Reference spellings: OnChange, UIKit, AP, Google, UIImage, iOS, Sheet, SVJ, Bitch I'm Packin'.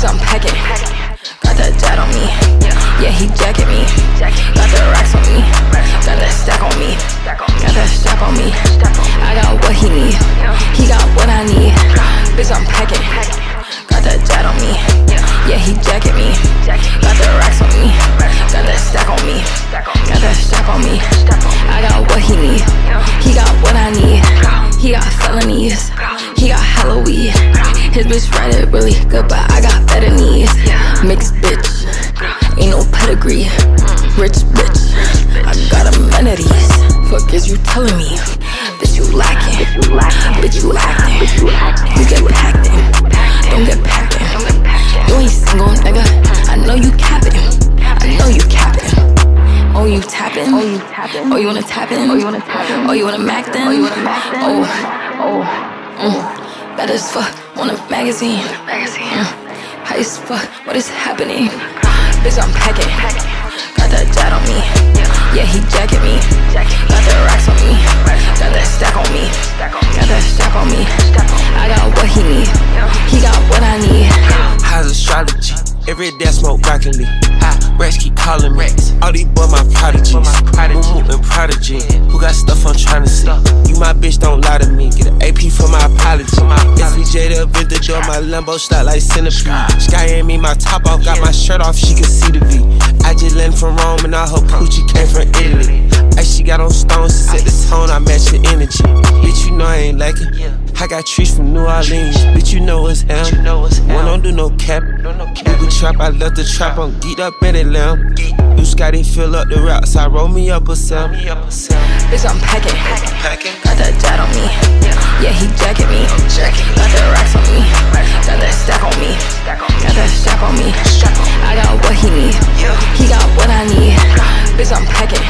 Bitch, I'm packin'. Got that jet on me. Yeah, he jacking me. Got the racks on me. Got that stack on me. Got that strap on me. I got what he need. He got what I need. Bitch, I'm packin'. Got that jet on me. Yeah, he jacking me. Got the racks on me. Got that stack on me. Got that strap on me. I got what he need. He got what I need. He got felonies. He got hella weed. His bitch ride it really good, but I got better knees. Mixed bitch, ain't no pedigree. Rich bitch, I got amenities. Fuck is you telling me? Bitch, you lacking. Bitch, you acting. You get packed in. Don't get packed in. You ain't single, nigga. I know you capping. I know you capping. Oh, you tapping. Oh, you wanna tap in. Oh, you wanna mac then. Oh. Bad as fuck, on a magazine. High as fuck, what is happening? Bitch, I'm packin'. Got that jet on me. Yeah, he jacking me. Got the racks on me. Got that stack on me. Got that strap on me. I got what he need. He got what I need. How's astrology? Every day I smoke rockin' me. Rats keep callin' me. All these boys my prodigies. Moo-moo and prodigy. Who got stuff I'm tryna see? You my bitch, don't lie to me. Get an AP for my apology. SVJ up in the door, my Lambo slot like centipede. Sky ain't me, my top off, got my shirt off, she can see the V. I just landed from Rome and all her poochie came from Italy. As she got on stones, she set the tone, I match the energy. Bitch, you know I ain't like it. I got trees from New Orleans, bitch, you know it's hell. One don't do no cap. Google trap, I love the trap, I'm geeked up in it, lamb. You Scotty, fill up the rocks, I roll me up a cell. Bitch, I'm packin'. Got that jet on me. Yeah, he jacking me. Got the racks on me. Got that stack on me. Got that strap on me. I got what he need. He got what I need. Bitch, I'm packin'.